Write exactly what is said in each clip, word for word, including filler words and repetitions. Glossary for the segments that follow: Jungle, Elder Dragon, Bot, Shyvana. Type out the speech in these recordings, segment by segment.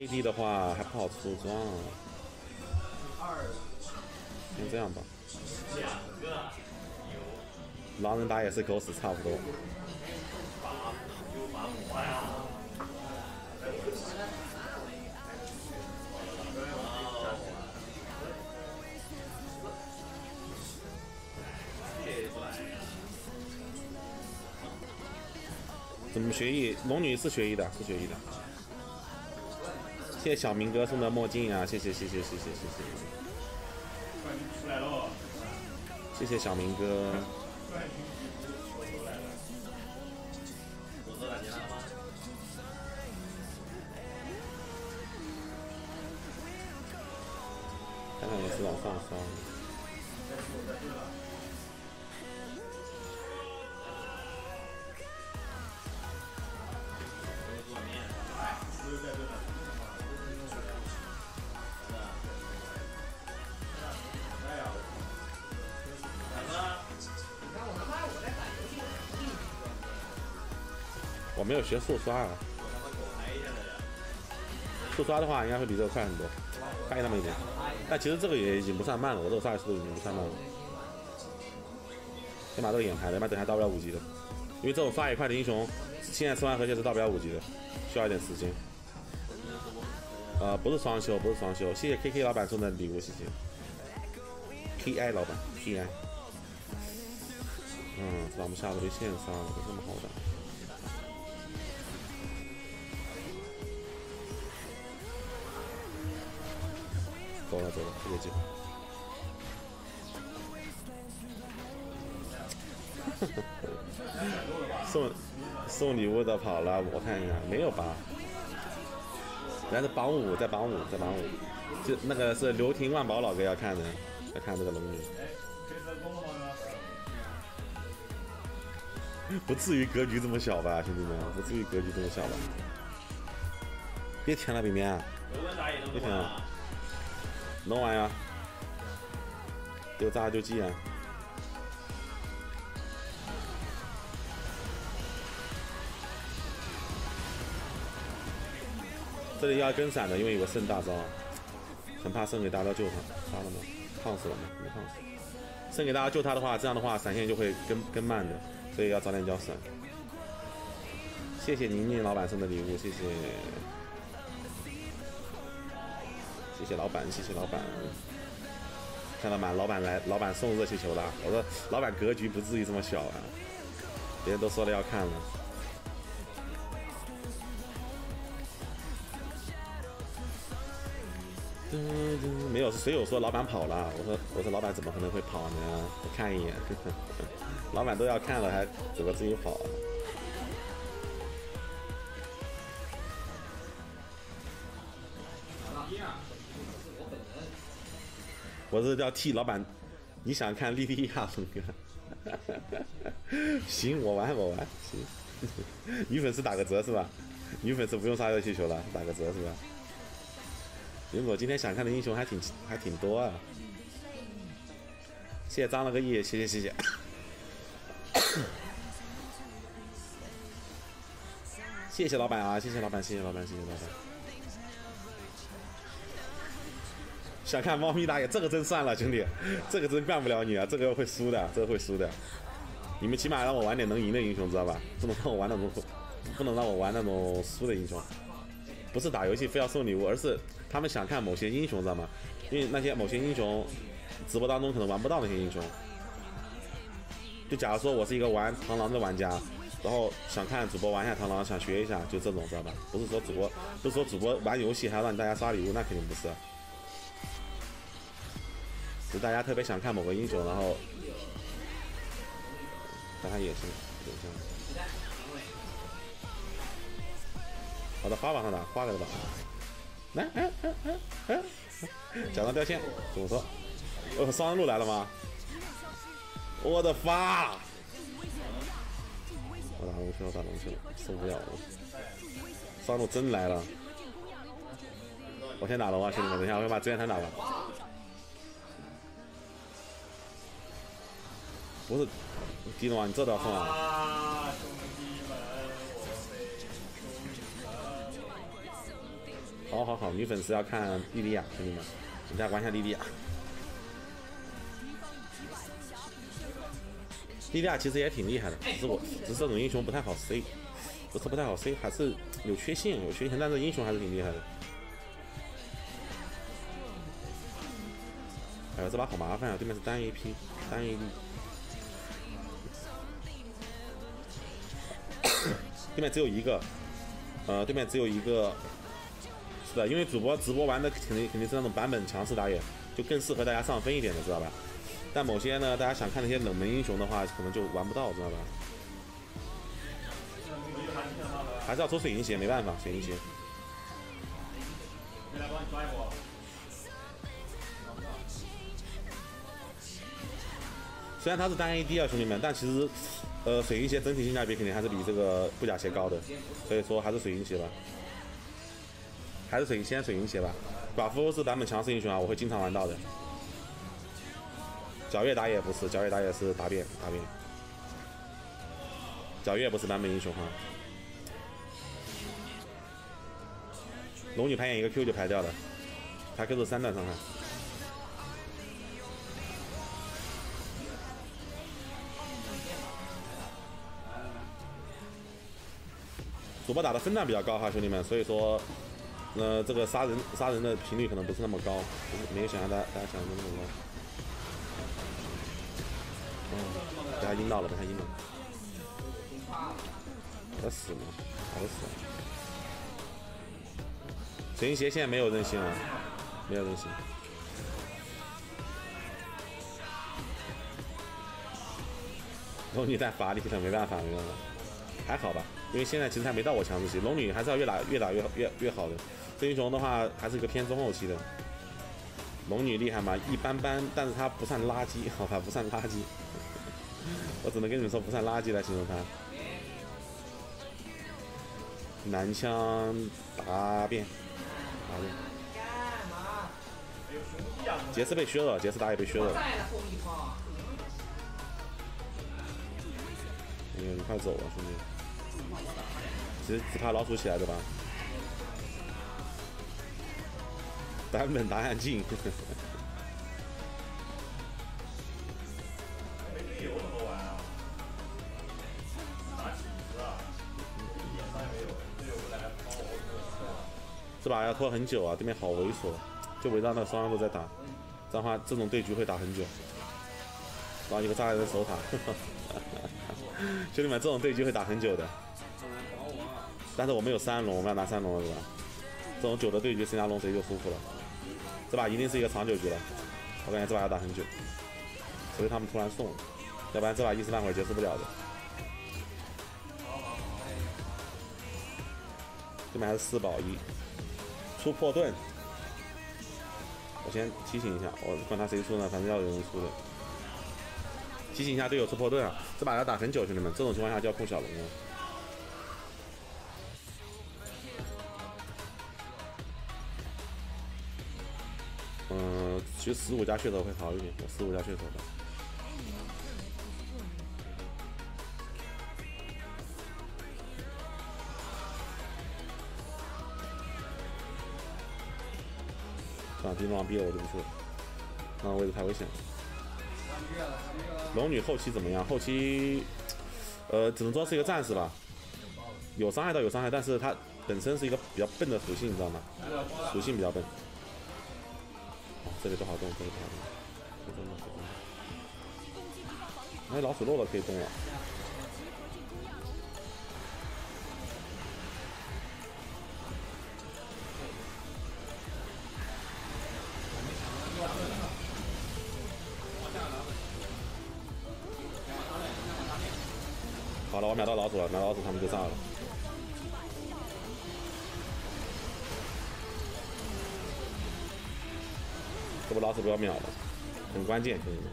内地的话还不好出装、啊，先这样吧。狼人打也是狗屎差不多。怎么学艺？龙女是学艺的，是学艺的。 谢谢小明哥送的墨镜啊！谢谢谢谢谢谢谢谢！出来喽！谢谢小明哥。看看也是老放松。我没有学速刷啊，速刷的话应该会比这个快很多，快那么一点。但其实这个也已经不算慢了，我这个刷的速度已经不算慢了。先把这个眼排了，要不然等下到不了五级的。因为这种刷也快的英雄，现在吃完和谐是到不了五级的，需要一点时间。呃，不是双休，不是双休。谢谢 K K 老板送的礼物，谢谢。K I 老板 ，K I。嗯，咱们下路被线杀了，不这么好打。 走了走了，这个机会。送送礼物的跑了，我看一下，没有榜，原来是榜五，在榜五，在榜五，就那个是刘廷万宝老哥要看的，要看这个龙女。不至于格局这么小吧，兄弟们，不至于格局这么小吧？别舔了，冰冰，别舔了。 能玩呀，有炸就寄啊！这里要跟闪的，因为有个肾大招，很怕肾给大招救他，杀了吗？烫死了吗？没烫死。肾给大招救他的话，这样的话闪现就会跟跟慢的，所以要早点交闪。谢谢宁宁老板送的礼物，谢谢。 谢谢老板，谢谢老板，看到吗？老板来，老板送热气球了。我说老板格局不至于这么小啊，别人都说了要看了。没有，是谁有说老板跑了？我说我说老板怎么可能会跑呢？我看一眼，呵呵老板都要看了，还怎么自己跑？ 我是叫替老板，你想看莉莉亚龙哥？行，我玩我玩行。女粉丝打个折是吧？女粉丝不用刷热气球了，打个折是吧？如果今天想看的英雄还挺还挺多啊。谢谢张了个亿，谢谢谢谢。谢谢老板啊，谢谢老板，谢谢老板，谢谢老板。 想看猫咪打野，这个真算了，兄弟，这个真干不了你啊，这个会输的，这个会输的。你们起码让我玩点能赢的英雄，知道吧？不能让我玩那种，不能让我玩那种输的英雄。不是打游戏非要送礼物，而是他们想看某些英雄，知道吗？因为那些某些英雄，直播当中可能玩不到那些英雄。就假如说我是一个玩螳螂的玩家，然后想看主播玩一下螳螂，想学一下，就这种，知道吧？不是说主播，不是说主播玩游戏还要让大家刷礼物，那肯定不是。 就大家特别想看某个英雄，然后打他野生，野生。好的，花往上打，花给他吧。来，哎哎哎哎，假装掉线，怎么说？哦，双人路来了吗？我的发！我打龙去，我打龙去，受不了了！双人路真来了！我先打龙啊，兄弟们，等一下我先把资源团打完。 不是，迪诺，你这倒送啊！好好好，女粉丝要看莉莉娅，兄弟们，我们再玩一下莉莉娅。莉莉娅其实也挺厉害的，只是我只是这种英雄不太好 C， 不是不太好 C， 还是有缺陷，有缺陷，但是英雄还是挺厉害的。哎呀，这把好麻烦啊！对面是单 A P， 单 A D， 对面只有一个，呃，对面只有一个。 是的，因为主播直播玩的肯定肯定是那种版本强势打野，就更适合大家上分一点的，知道吧？但某些呢，大家想看那些冷门英雄的话，可能就玩不到，知道吧？还是要抽水银鞋，没办法，水银鞋。谁来帮你抓一波？虽然它是单 A D 啊，兄弟们，但其实，呃，水银鞋整体性价比肯定还是比这个布甲鞋高的，所以说还是水银鞋吧。 还是水先水银鞋吧，寡妇是版本强势英雄啊，我会经常玩到的。皎月打野不是，皎月打野是打扁打扁。皎月不是版本英雄哈。龙女排眼一个 Q 就排掉了，排 Q 是三段伤害。主播打的分段比较高哈，兄弟们，所以说。 那、呃、这个杀人杀人的频率可能不是那么高，没有想象大家大家想象的那么高。嗯，被他阴到了，被他阴到了。要死吗？打不死了。水银鞋现在没有韧性了，没有韧性。龙女在法力上没办法，没办法。还好吧，因为现在其实还没到我强势期，龙女还是要越打越打越越越好的。 这英雄的话还是一个偏中后期的，龙女厉害吗？一般般，但是她不算垃圾，好吧，不算垃圾，我只能跟你们说不算垃圾来形容她。男枪答辩，答辩。杰斯被削了，杰斯打野被削了。哎呦，你快走啊，兄弟！其实只怕老鼠起来对吧？ 版本打眼镜，没队友怎么玩啊？打几十啊？一点伤也没有，队友过来帮我。这把要拖很久啊，对面好猥琐，就围绕那双人路在打，这样的话这种对局会打很久。然后一个炸人守塔，兄弟们，这种对局会打很久的。但是我们有三龙，我们要拿三龙了对吧？ 这种久的对局，谁拿龙谁就舒服了。这把一定是一个长久局了，我感觉这把要打很久，除非他们突然送，要不然这把一时半会儿结束不了的。这边还是四保一，出破盾。我先提醒一下，我管他谁出呢，反正要有人出的。提醒一下队友出破盾啊，这把要打很久，兄弟们，这种情况下就要控小龙了。 嗯，其实十五加血头会好一点，我十五加血头吧。算了，对方逼了我就不去了，那位置太危险了。龙女后期怎么样？后期，呃，只能说是一个战士吧，有伤害到有伤害，但是它本身是一个比较笨的属性，你知道吗？属性比较笨。 这里不好动，这里不好动，不动了，不动了。哎，老鼠肉了，可以动了。好了，我秒到老鼠了，秒老鼠他们就炸了。 这波老鼠不要秒了，很关键，兄弟们。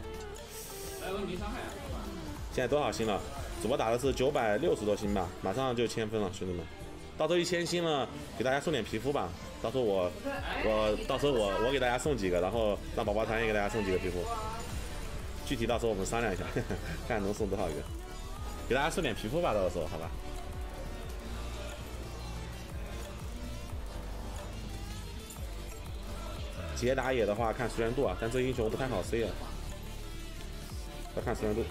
现在多少星了？主播打的是九百六十多星吧，马上就千分了，兄弟们。到时候一千星了，给大家送点皮肤吧。到时候我我到时候我我给大家送几个，然后让宝宝团也给大家送几个皮肤。具体到时候我们商量一下，呵呵看能送多少个。给大家送点皮肤吧，到时候好吧。直接打野的话看熟练度啊，但这英雄不太好 C 啊，要看熟练度。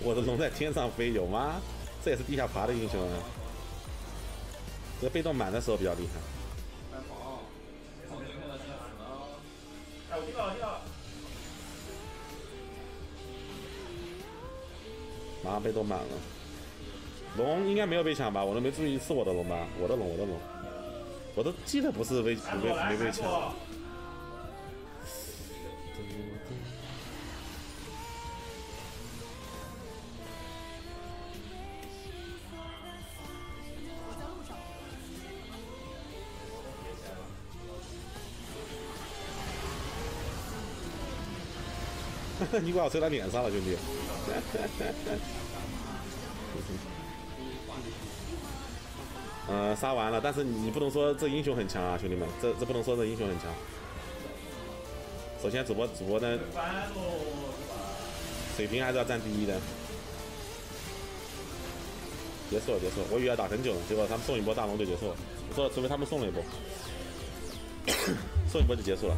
我的龙在天上飞有吗？这也是地下爬的英雄啊。这个被动满的时候比较厉害。哎，我听到了，听到了。 马上被动满了，龙应该没有被抢吧？我都没注意是我的龙吧？我的龙，我的龙，我都记得不是被不被没被抢。你把我吹到脸上了，兄弟！嗯，杀完了，但是你不能说这英雄很强啊，兄弟们，这这不能说这英雄很强。首先，主播主播的水平还是要占第一的。结束了，结束了，我以为要打很久了，结果他们送一波大龙就结束了。不错，除非他们送了一波，送一波就结束了。